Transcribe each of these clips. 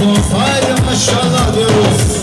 bu fayda maşallah diyoruz.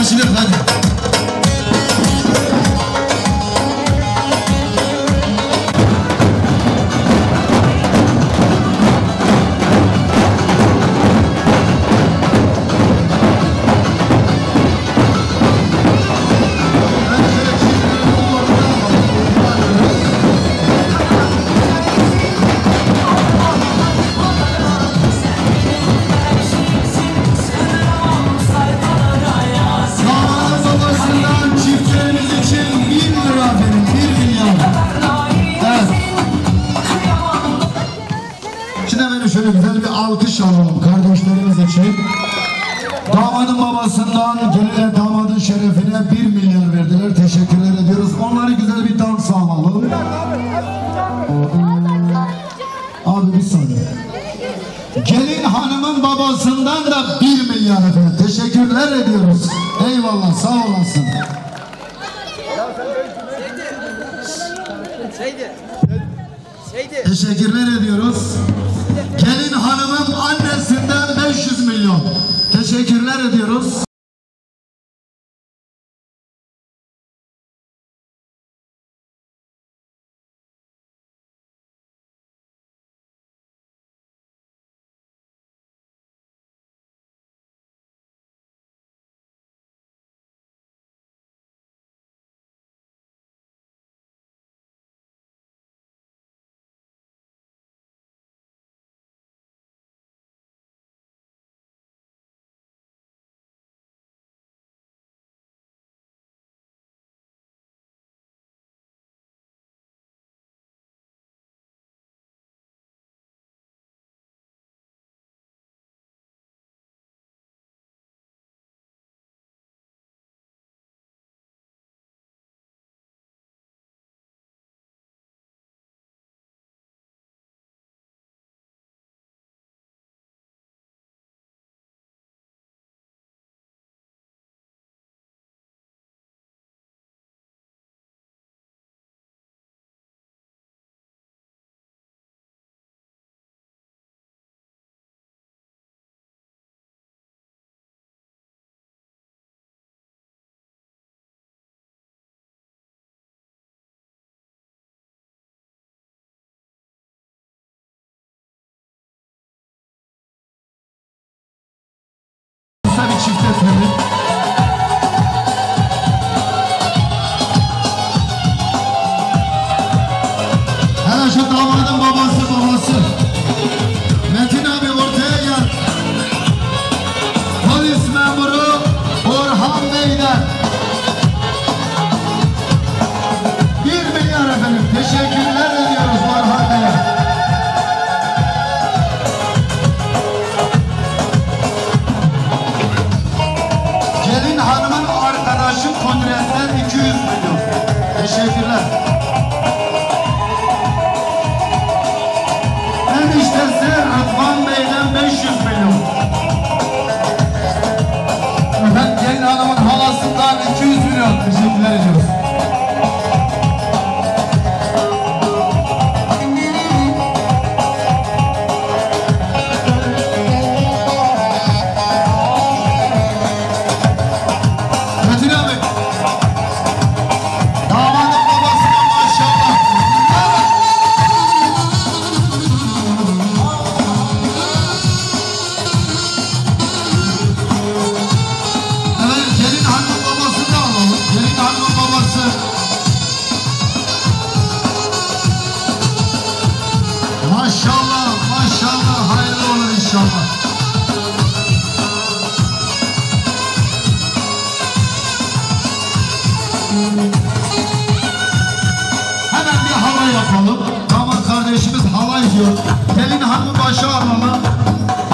karşılık hadi. Şöyle güzel bir alkış alalım kardeşlerimiz için. Damadın babasından geline damadın şerefine 1 milyon verdiler. Teşekkürler ediyoruz. Onları güzel bir dans alalım. Abi bir saniye. Gelin hanımın babasından da 1 milyon efendim. Teşekkürler ediyoruz. Eyvallah, sağ olasın. Teşekkürler ediyoruz. Gelin hanımın annesinden 500 milyon. Teşekkürler ediyoruz. Çift etmeli. Hele şu damadın babası. Metin abi ortaya gel. Polis memuru Orhan Bey'den 1 milyon efendim. Teşekkürler ediyoruz Orhan Bey'e. Teşekkürler. Eniştesi Rıdvan Bey'den 500 milyon. Efendim gelin hanımın halasından 200 milyon. Teşekkürler ediyoruz. Gelin hanımı başı almama.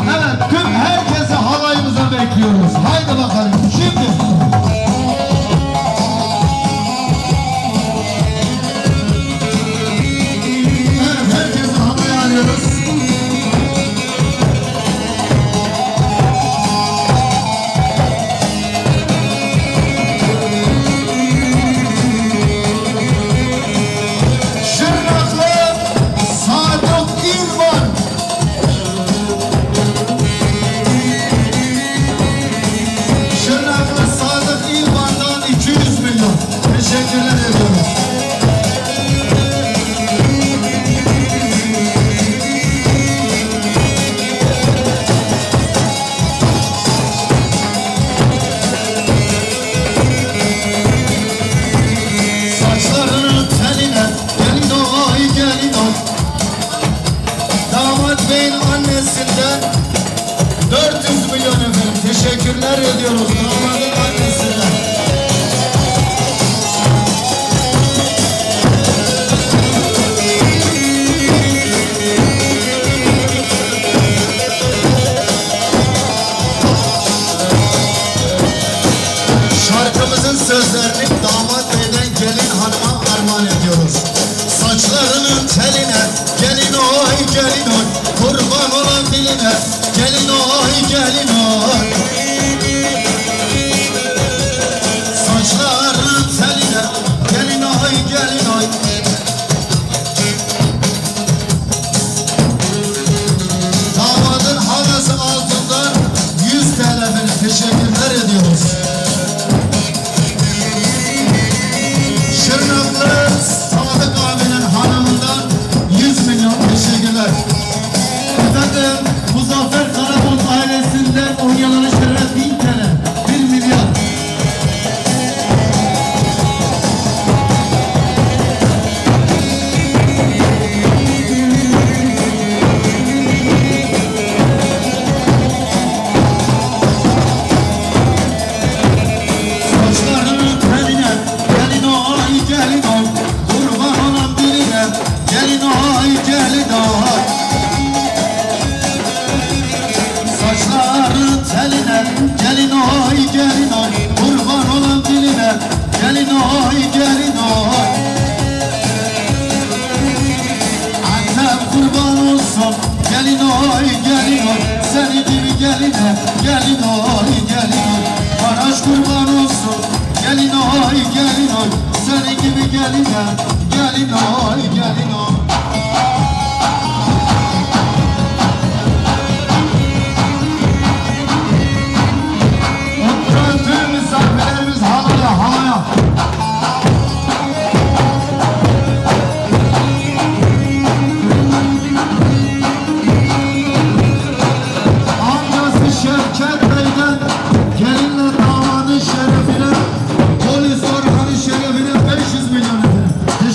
Evet, tüm herkesi halayımıza bekliyoruz. Haydi bakalım şimdi. Evet, herkesi halaya alıyoruz. teşekkürler ediyoruz damadın annesine. Şarkımızın sözlerini damat beyden gelin hanıma armağan ediyoruz. Saçlarının teline gelin oy gelin oy, kurban olan diline gelin oy gelin oy. Saçlarının teline gelin oy gelin oy. Damadın halası altından 100 TL'ye teşekkürler ediyoruz. Muzaffer Karabulut ailesinde Onyalara şeref 1000 TL, 1 milyon. Saçlarının teline gelin oy gelin oy, kurban olan diline gelin oy gelin oy. Saçların teline gelin oy gelin oy, kurban olan diline gelin oy gelin oy. Annem kurban olsun gelin oy gelin oy, seni gibi geline gelin oy gelin oy. Maraş kurban olsun gelin oy gelin oy, seni gibi geline gelin oy gelin oy. Gelinle damadın şerefine, polis organı şerefine 500 milyon lira.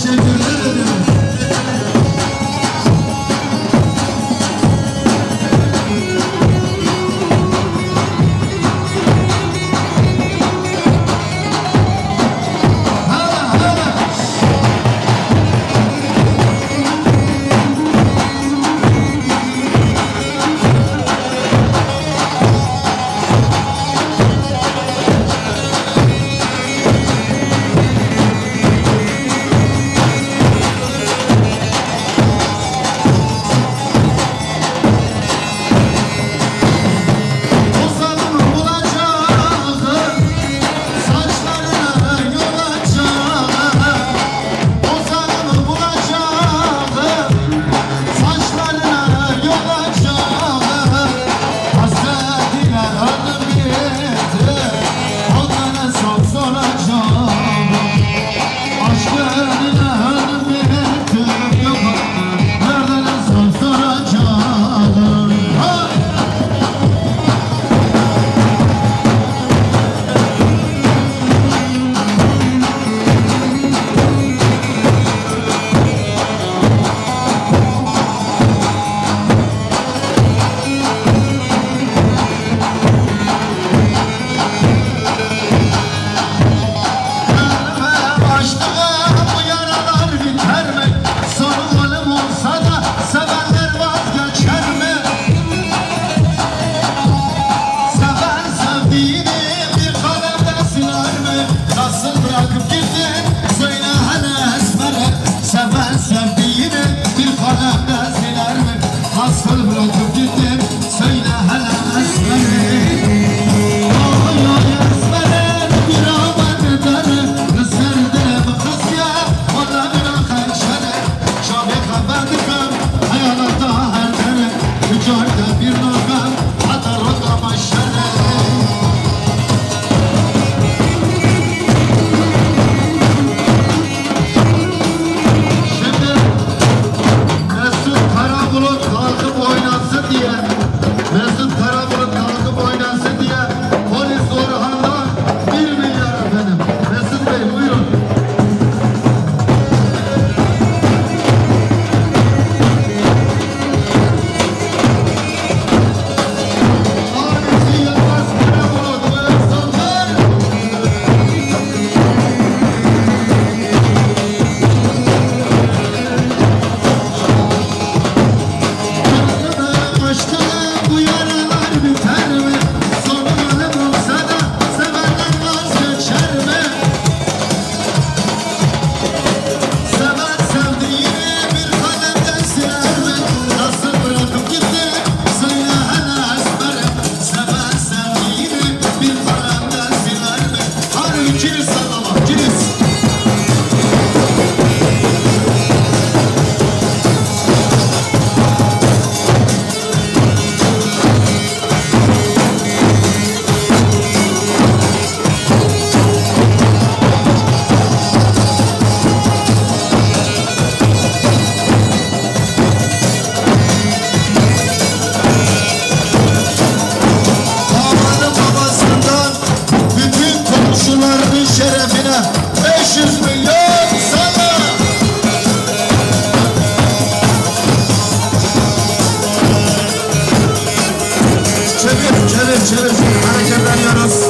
çevir. Hareketleniyoruz.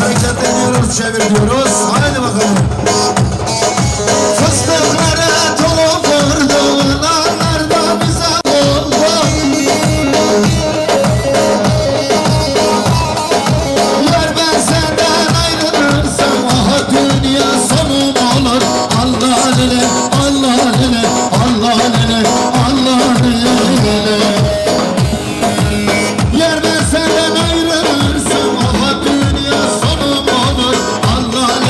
Hareketleniyoruz, çeviriyoruz. Haydi bakalım. Fıstıkları doldur, dolduranlar da bize doldur. Yer ben senden ayrılırsam ah dünya sonum olur. Allah nene, Allah nene, Allah nene, Allah nene. Yer ben senden ayrılırsam ah dünya sonum olur. Allah nene.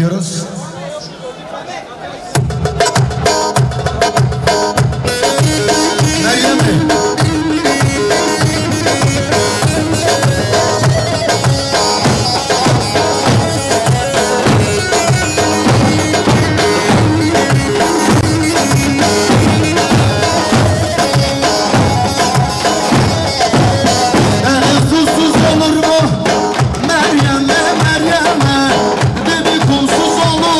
yapıyoruz? Meryem Bey. Olur mu Meryem'e, Meryem'e, dedi kulsuz olur.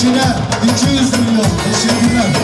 Eşine 200 milyon teşekkürler.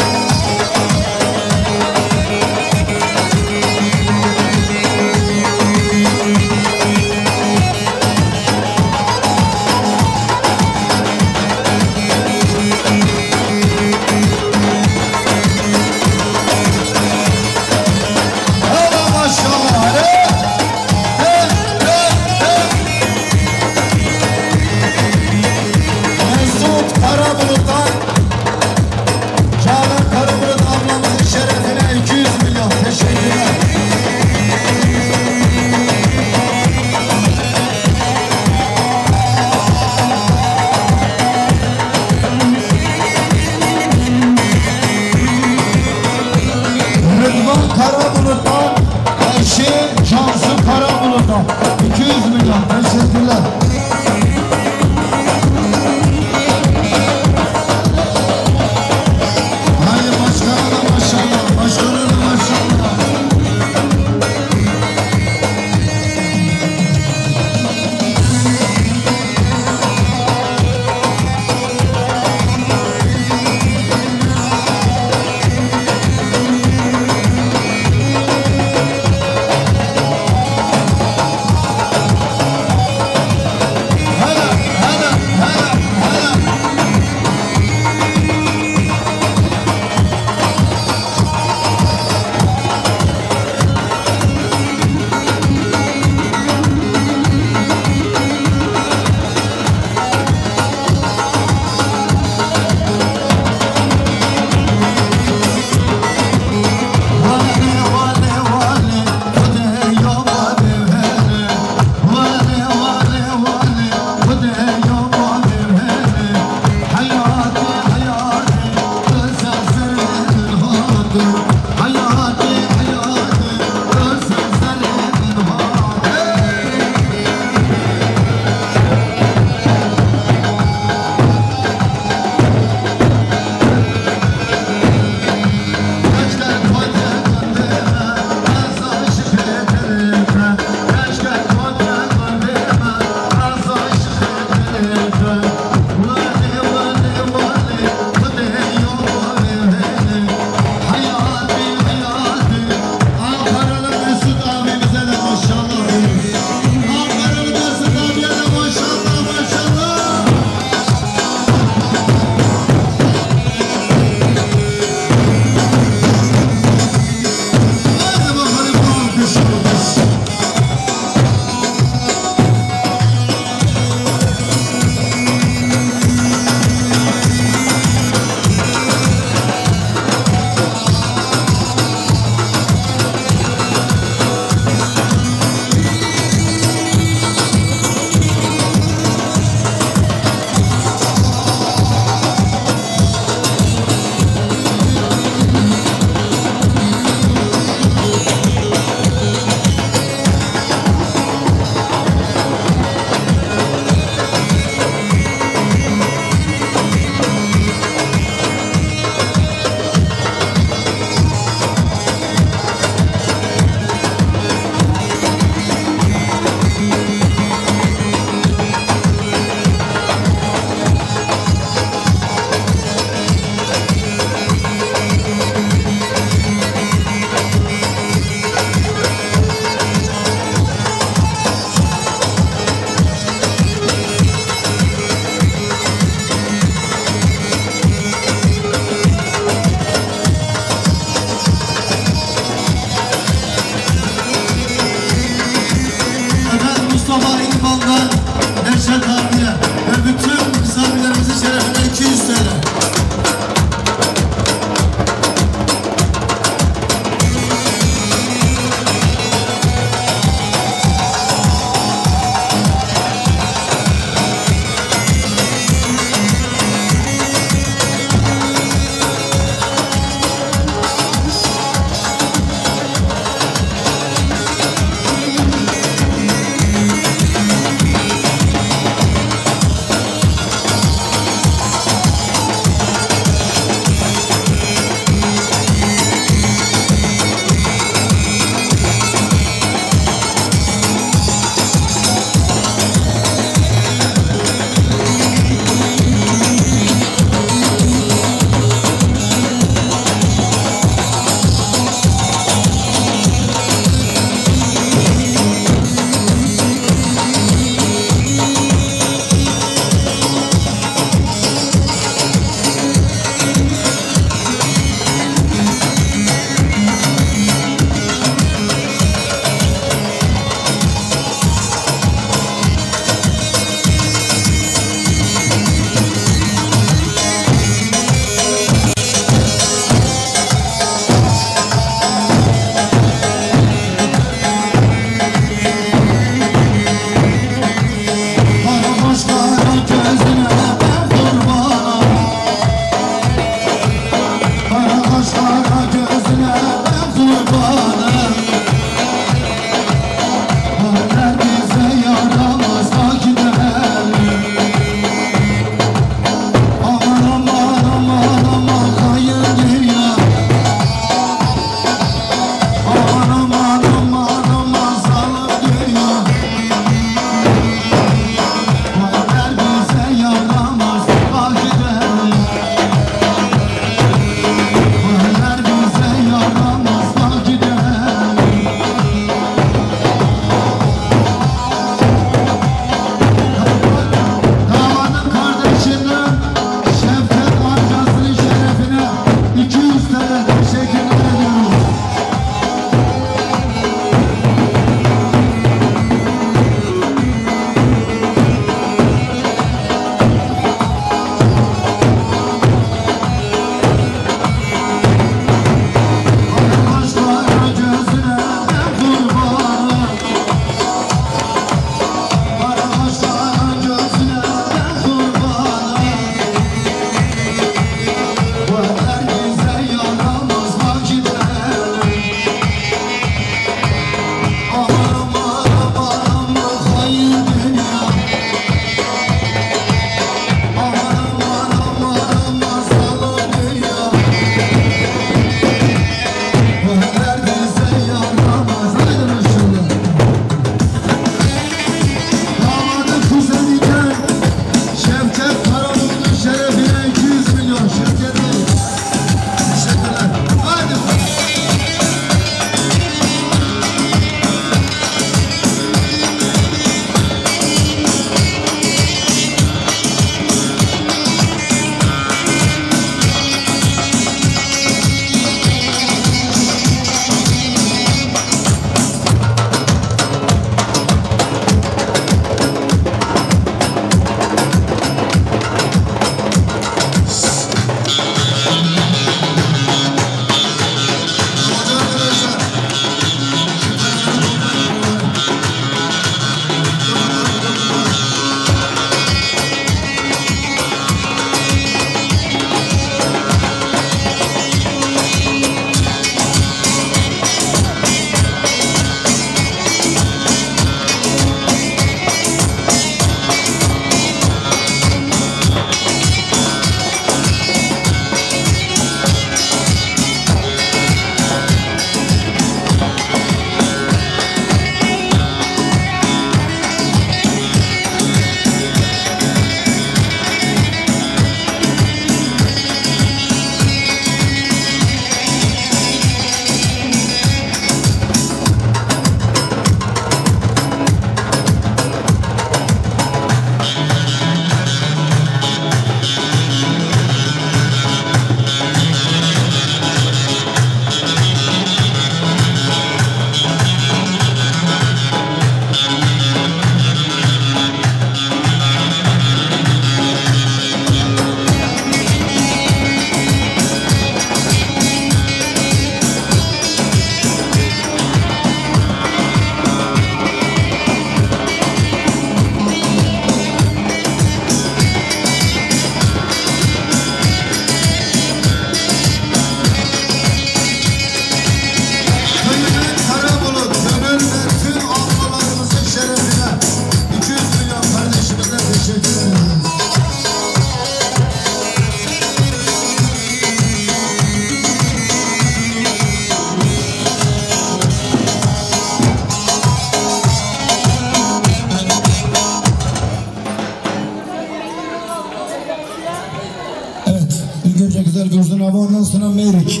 Sezer Dursun abi, ondan sonra Meyrik.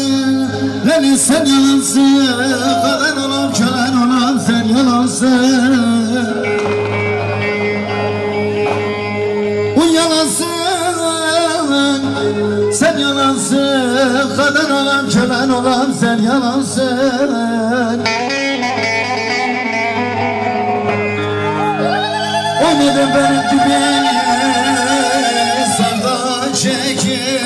Sen yalansın, kadın olan kölen olan sen yalansın. O yalansın, sen yalansın, kadın olan kölen olan sen yalansın. O neden benim gibi sevda çekir?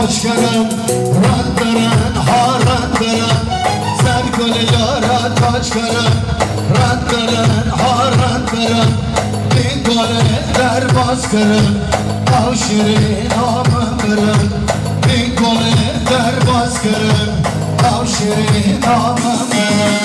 taşkaran, rantaran, harantaran, serkole yara taşkaran, rantaran, harantaran, dingole derbaskaran, tavşirin amın kıran, dingole derbaskaran, tavşirin amın kıran.